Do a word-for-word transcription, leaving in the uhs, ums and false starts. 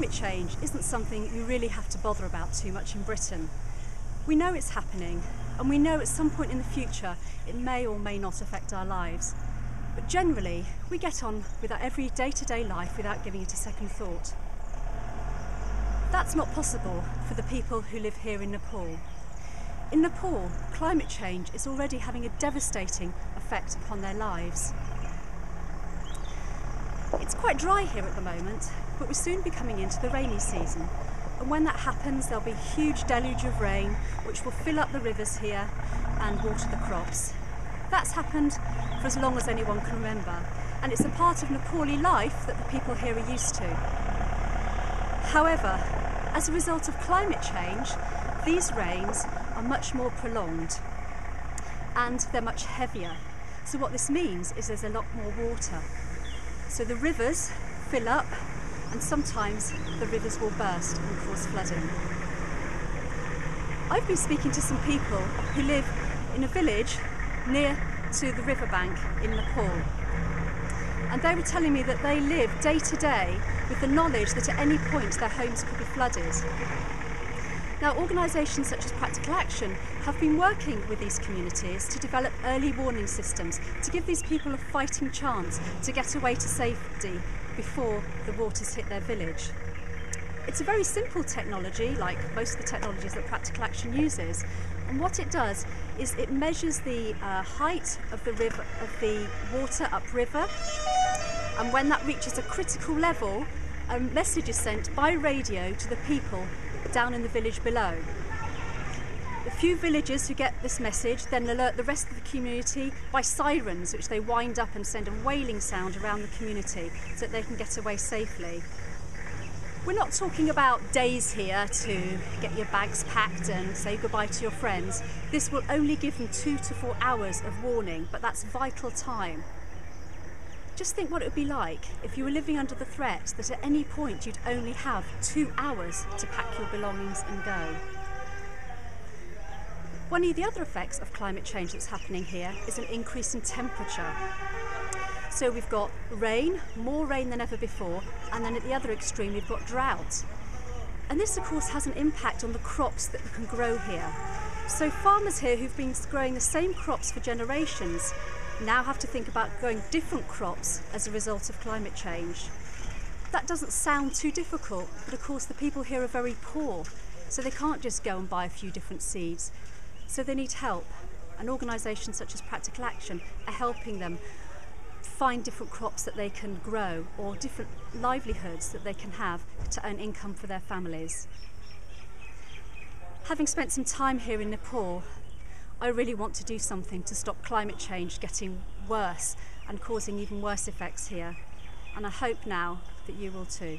climate change isn't something you really have to bother about too much in Britain. We know it's happening, and we know at some point in the future it may or may not affect our lives. But generally, we get on with our every day-to-day life without giving it a second thought. That's not possible for the people who live here in Nepal. In Nepal, climate change is already having a devastating effect upon their lives. It's quite dry here at the moment, but we're soon becoming into the rainy season. And when that happens, there'll be a huge deluge of rain, which will fill up the rivers here and water the crops. That's happened for as long as anyone can remember, and it's a part of Nepali life that the people here are used to. However, as a result of climate change, these rains are much more prolonged and they're much heavier. So what this means is there's a lot more water. So the rivers fill up, and sometimes the rivers will burst and cause flooding. I've been speaking to some people who live in a village near to the riverbank in Nepal, and they were telling me that they live day to day with the knowledge that at any point their homes could be flooded. Now, organisations such as Practical Action have been working with these communities to develop early warning systems to give these people a fighting chance to get away to safety before the waters hit their village. It's a very simple technology, like most of the technologies that Practical Action uses, and what it does is it measures the uh, height of the, river, of the water upriver, and when that reaches a critical level, a message is sent by radio to the people down in the village below. The few villagers who get this message then alert the rest of the community by sirens, which they wind up and send a wailing sound around the community so that they can get away safely. We're not talking about days here to get your bags packed and say goodbye to your friends. This will only give them two to four hours of warning, but that's vital time. Just think what it would be like if you were living under the threat that at any point you'd only have two hours to pack your belongings and go. One of the other effects of climate change that's happening here is an increase in temperature. So we've got rain, more rain than ever before, and then at the other extreme we've got drought. And this of course has an impact on the crops that can grow here. So farmers here who've been growing the same crops for generations now have to think about growing different crops as a result of climate change. That doesn't sound too difficult, but of course the people here are very poor, so they can't just go and buy a few different seeds. So they need help, and organisations such as Practical Action are helping them find different crops that they can grow or different livelihoods that they can have to earn income for their families. Having spent some time here in Nepal, I really want to do something to stop climate change getting worse and causing even worse effects here. And I hope now that you will too.